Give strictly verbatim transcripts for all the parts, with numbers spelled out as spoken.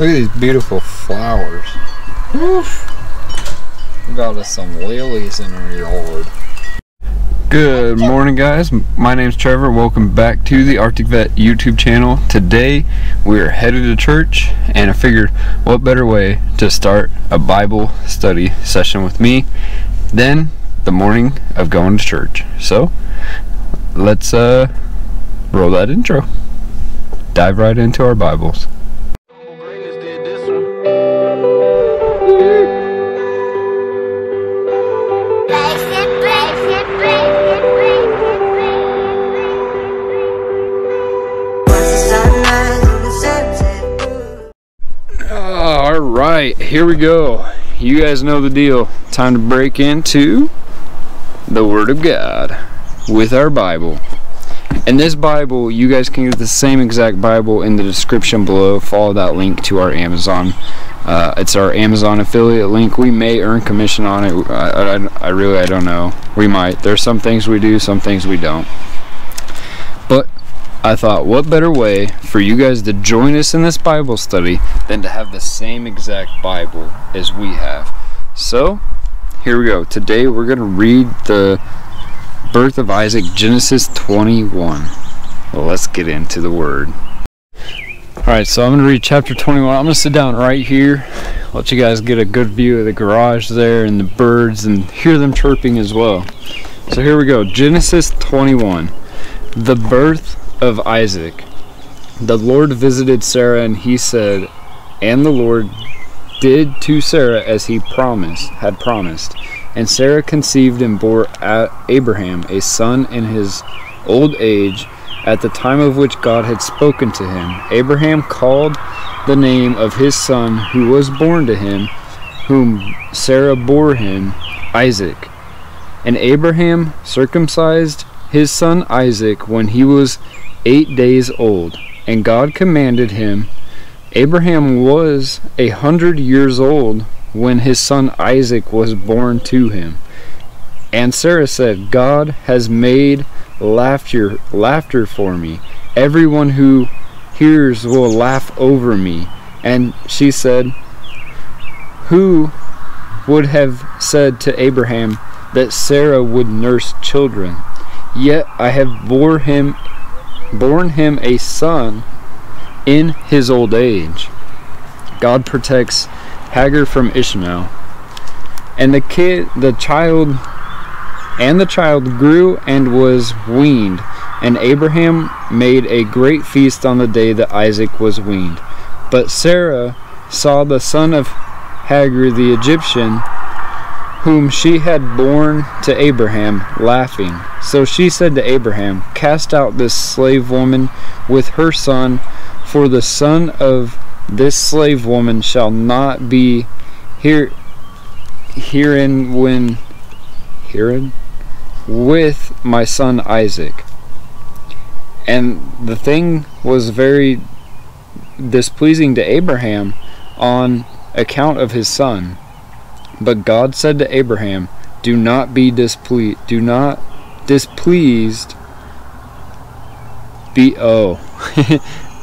Look at these beautiful flowers. Oof. We got us some lilies in our yard. Good morning, guys. My name's Trevor. Welcome back to the Arctic Vet YouTube channel. Today we are headed to church, and I figured what better way to start a Bible study session with me than the morning of going to church. So let's uh, roll that intro. Dive right into our Bibles. Here we go. You guys know the deal. Time to break into the Word of God with our Bible. And this Bible, you guys can get the same exact Bible in the description below. Follow that link to our Amazon. Uh, it's our Amazon affiliate link. We may earn commission on it. I, I, I really, I don't know. We might. There's some things we do, some things we don't. But I thought, what better way for you guys to join us in this Bible study than to have the same exact Bible as we have. So, here we go. Today we're going to read the birth of Isaac, Genesis twenty-one. Well, let's get into the Word. Alright, so I'm going to read chapter twenty-one. I'm going to sit down right here, let you guys get a good view of the garage there and the birds and hear them chirping as well. So here we go. Genesis twenty-one. The birth of Isaac. The Lord visited Sarah, and he said, and the Lord did to Sarah as he promised, had promised. And Sarah conceived and bore Abraham a son in his old age, at the time of which God had spoken to him. Abraham called the name of his son who was born to him, whom Sarah bore him, Isaac. And Abraham circumcised his son Isaac when he was eight days old, and God commanded him. Abraham was a hundred years old when his son Isaac was born to him. And Sarah said, God has made laughter laughter for me. Everyone who hears will laugh over me. And she said, who would have said to Abraham that Sarah would nurse children? Yet I have bore him born him a son in his old age. God protects Hagar from Ishmael. And the kid the child and the child grew and was weaned, and Abraham made a great feast on the day that Isaac was weaned. But Sarah saw the son of Hagar the Egyptian, whom she had borne to Abraham, laughing. So she said to Abraham, cast out this slave woman with her son, for the son of this slave woman shall not be here herein when herein with my son Isaac. And the thing was very displeasing to Abraham on account of his son. But God said to Abraham, do not be displeased, do not displeased, be, oh,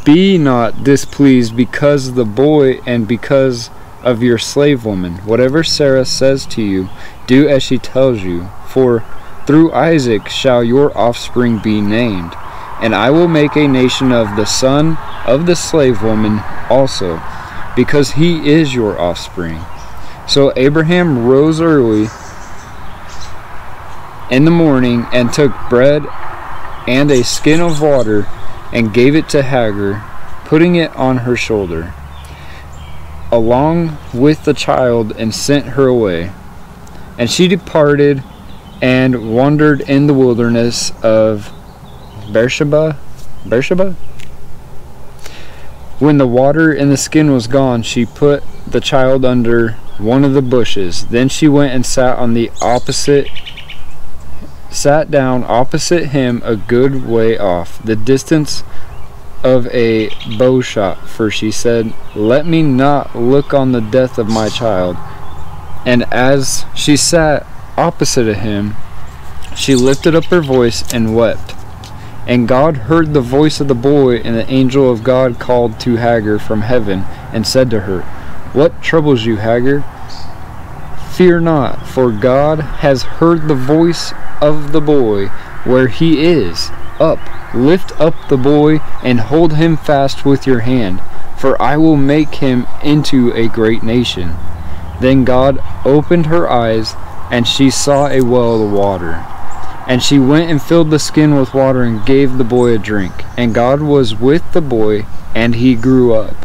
be not displeased because of the boy and because of your slave woman. Whatever Sarah says to you, do as she tells you, for through Isaac shall your offspring be named. And I will make a nation of the son of the slave woman also, because he is your offspring. So Abraham rose early in the morning and took bread and a skin of water and gave it to Hagar, putting it on her shoulder, along with the child, and sent her away. And she departed and wandered in the wilderness of Beersheba. Beersheba? When the water in the skin was gone, she put the child under one of the bushes. Then she went and sat on the opposite sat down opposite him a good way off, the distance of a bow shot, for she said, let me not look on the death of my child. And as she sat opposite of him, she lifted up her voice and wept. And God heard the voice of the boy, and the angel of God called to Hagar from heaven and said to her, "What troubles you, Hagar? Fear not, for God has heard the voice of the boy where he is. Up, lift up the boy, and hold him fast with your hand, for I will make him into a great nation." Then God opened her eyes, and she saw a well of water. And she went and filled the skin with water and gave the boy a drink. And God was with the boy, and he grew up.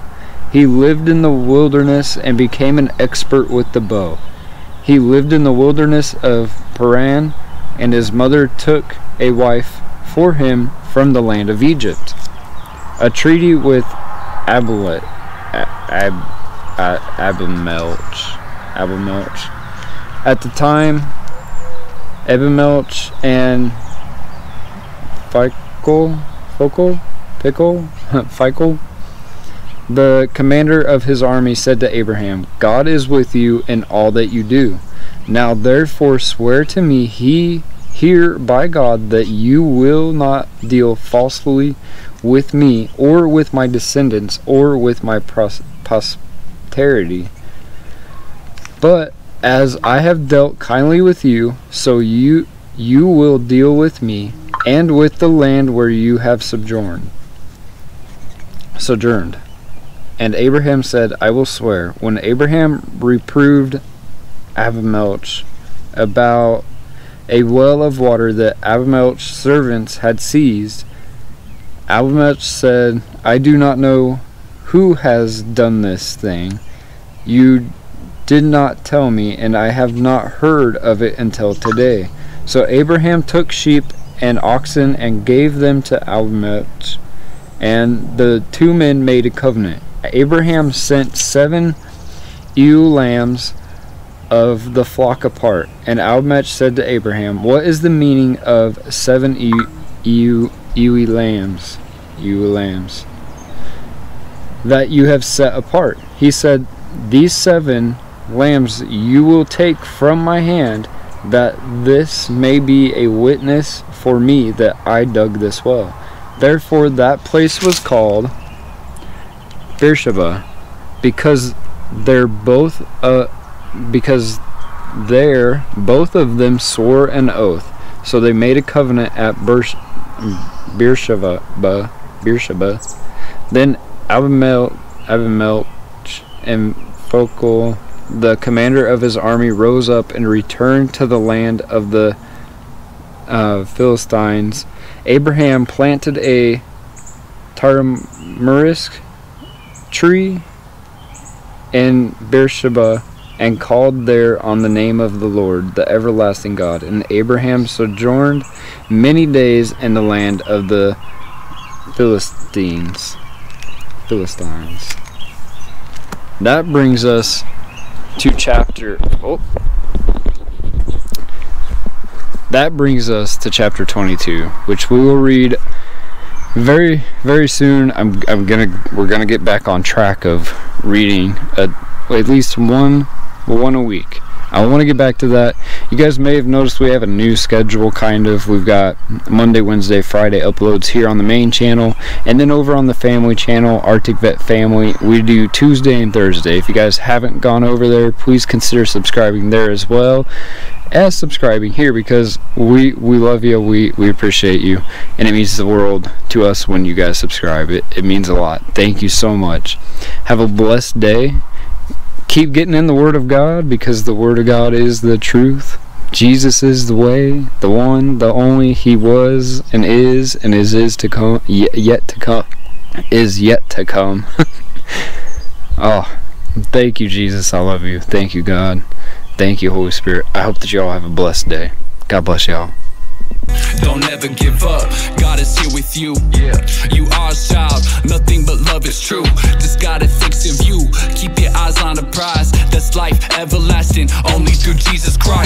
He lived in the wilderness and became an expert with the bow. He lived in the wilderness of Paran, and his mother took a wife for him from the land of Egypt. A treaty with Abimelech. Ab, Ab, Abimelech. Abimelech. At the time, Abimelech and Phicol, Phicol, Phicol, Phicol, the commander of his army, said to Abraham, "God is with you in all that you do. Now therefore swear to me he here by God that you will not deal falsely with me or with my descendants or with my posterity. But as I have dealt kindly with you, so you you will deal with me and with the land where you have sojourned. sojourned. And Abraham said, "I will swear." When Abraham reproved Abimelech about a well of water that Abimelech's servants had seized, Abimelech said, "I do not know who has done this thing. You did not tell me, and I have not heard of it until today." So Abraham took sheep and oxen and gave them to Abimelech, and the two men made a covenant. Abraham sent seven ewe lambs of the flock apart, and Abimelech said to Abraham, "What is the meaning of seven ewe, ewe, ewe lambs, ewe lambs that you have set apart?" He said, "These seven lambs you will take from my hand, that this may be a witness for me that I dug this well." Therefore that place was called Beersheba, because they're both uh, because there both of them swore an oath. So they made a covenant at Beersheba. Beersheba. Then Abimelech, Abimelech and Phicol, the commander of his army, rose up and returned to the land of the uh, Philistines. Abraham planted a tamarisk tree in Beersheba and called there on the name of the Lord, the everlasting God. And Abraham sojourned many days in the land of the Philistines. Philistines. That brings us to chapter oh that brings us to chapter twenty-two, which we will read very very soon. I'm, I'm gonna we're gonna get back on track of reading a, at least one one a week. I want to get back to that. You guys may have noticed we have a new schedule, kind of. We've got Monday, Wednesday, Friday uploads here on the main channel. And then over on the family channel, Arctic Vet Family, we do Tuesday and Thursday. If you guys haven't gone over there, please consider subscribing there as well as subscribing here, because we we love you, we, we appreciate you, and it means the world to us when you guys subscribe. It, it means a lot. Thank you so much. Have a blessed day. Keep getting in the Word of God, because the Word of God is the truth. Jesus is the way, the one, the only. He was and is and is is to come, yet to come, is yet to come. Oh, thank you, Jesus. I love you. Thank you, God. Thank you, Holy Spirit. I hope that y'all have a blessed day. God bless y'all. Don't ever give up, God is here with you. Yeah. You are a child, nothing but love is true. Just gotta fix your view, keep your eyes on the prize. That's life everlasting, only through Jesus Christ.